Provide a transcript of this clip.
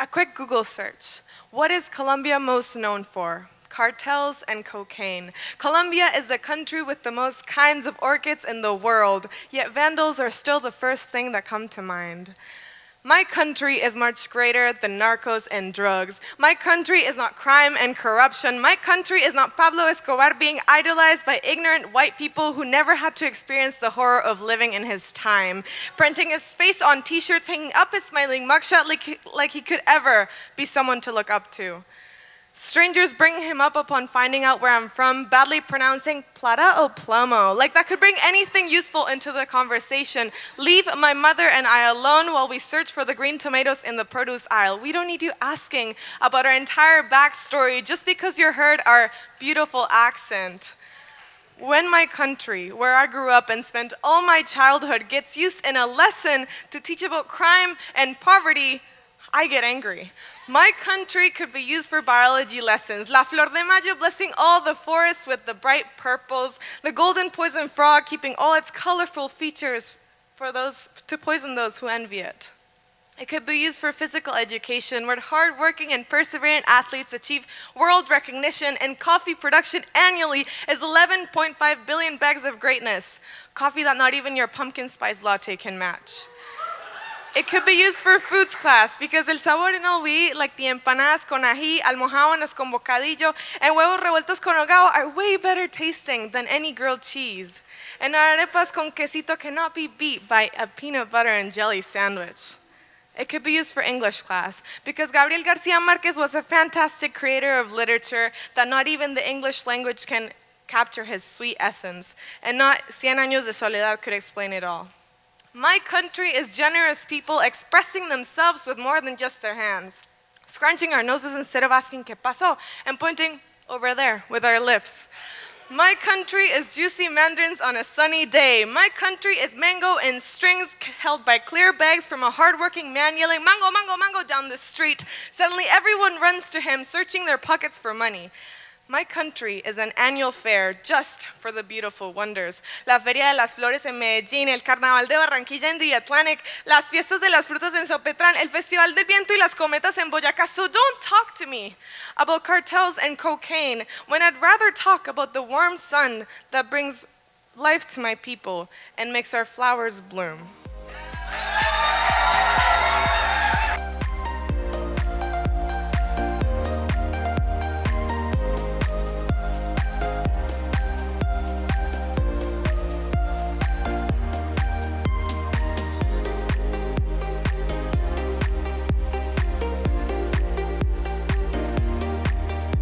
A quick Google search. What is Colombia most known for? Cartels and cocaine. Colombia is the country with the most kinds of orchids in the world, yet vandals are still the first thing that come to mind. My country is much greater than narcos and drugs. My country is not crime and corruption. My country is not Pablo Escobar being idolized by ignorant white people who never had to experience the horror of living in his time, printing his face on t-shirts, hanging up his smiling mugshot like he could ever be someone to look up to. Strangers bring him up upon finding out where I'm from, badly pronouncing plata o plomo, like that could bring anything useful into the conversation. Leave my mother and I alone while we search for the green tomatoes in the produce aisle. We don't need you asking about our entire backstory just because you heard our beautiful accent. When my country, where I grew up and spent all my childhood, gets used in a lesson to teach about crime and poverty, I get angry. My country could be used for biology lessons. La Flor de Mayo blessing all the forests with the bright purples, the golden poison frog keeping all its colorful features for those to poison those who envy it. It could be used for physical education, where hardworking and perseverant athletes achieve world recognition, and coffee production annually is 11.5 billion bags of greatness. Coffee that not even your pumpkin spice latte can match. It could be used for foods class, because el sabor en el wheat, like the empanadas con ají, almojábanas con bocadillo, and huevos revueltos con hogao are way better tasting than any grilled cheese. And arepas con quesito cannot be beat by a peanut butter and jelly sandwich. It could be used for English class, because Gabriel García Márquez was a fantastic creator of literature that not even the English language can capture his sweet essence, and not Cien Años de Soledad could explain it all. My country is generous people expressing themselves with more than just their hands, scrunching our noses instead of asking ¿qué pasó? And pointing over there with our lips. My country is juicy mandarins on a sunny day. My country is mango in strings held by clear bags from a hardworking man yelling mango, mango, mango down the street. Suddenly everyone runs to him, searching their pockets for money. My country is an annual fair just for the beautiful wonders. La feria de las flores en Medellín, el carnaval de Barranquilla en the Atlantic, las fiestas de las frutas en Sopetran, el festival del viento y las cometas en Boyacá. So don't talk to me about cartels and cocaine when I'd rather talk about the warm sun that brings life to my people and makes our flowers bloom.